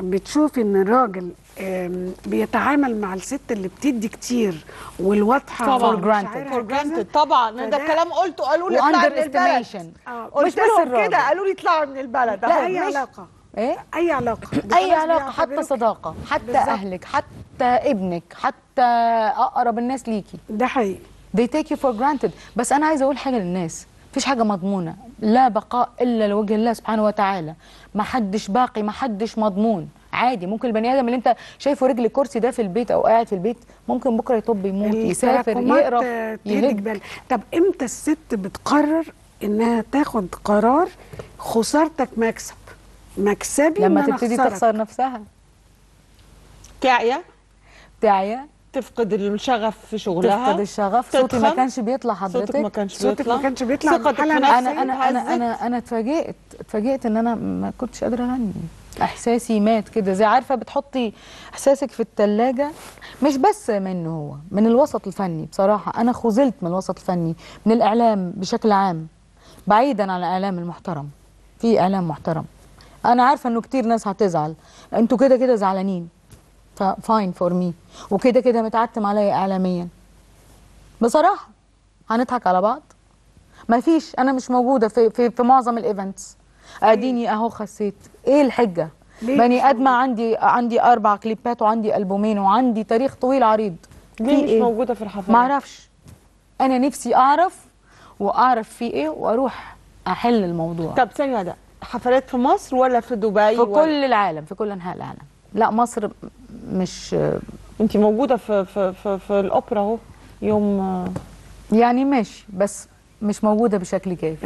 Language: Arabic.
بتشوفي ان الراجل بيتعامل مع الست اللي بتدي كتير والواضحه فور جرانتد طبعا ده الكلام قلته، قالوا لي اطلعي من البلد، قلت لهم كده قالوا لي اطلعي من البلد. لا اي علاقه، ايه اي علاقه، اي علاقه، حتى صداقه، حتى بالزبط. اهلك، حتى ابنك، حتى اقرب الناس ليكي، ده حقيقي they take you for granted. بس انا عايزه اقول حاجه للناس، مفيش حاجه مضمونه، لا بقاء الا لوجه الله سبحانه وتعالى، ما حدش باقي، ما حدش مضمون. عادي ممكن البني ادم اللي انت شايفه رجل الكرسي ده في البيت او قاعد في البيت ممكن بكره يطب، يموت، يسافر، يقرف، يهلك. طب امتى الست بتقرر انها تاخد قرار خسارتك مكسب، مكسبي لما تبتدي تخسر نفسها، تعيا، تفقد الشغف في شغلها، تفقد الشغف، صوتي ما كانش بيطلع، حضرتك صوتك ما كانش بيطلع. انا اتفاجئت ان انا ما كنتش قادره اغني، احساسي مات كده، زي عارفه بتحطي احساسك في الثلاجه. مش بس منه، هو من الوسط الفني بصراحه، انا خذلت من الوسط الفني، من الاعلام بشكل عام، بعيدا عن الاعلام المحترم، في اعلام محترم انا عارفه انه كتير ناس هتزعل، انتوا كده كده زعلانين فاين فور مي، وكده كده متعتم عليا اعلاميا، بصراحه هنضحك على بعض، مفيش، انا مش موجوده في معظم الايفنتس، اديني اهو خسيت، ايه الحجه؟ بني ادمه عندي 4 كليبات وعندي ألبومين وعندي تاريخ طويل عريض، ليه مش موجوده في الحفلات؟ معرفش، انا نفسي اعرف واعرف في ايه واروح احل الموضوع. طب ثانيه، ده حفلات في مصر ولا في دبي؟ في كل العالم، في كل انحاء العالم. لا مصر مش، انت موجوده في الاوبرا اهو يوم، يعني ماشي، بس مش موجوده بشكل كافي.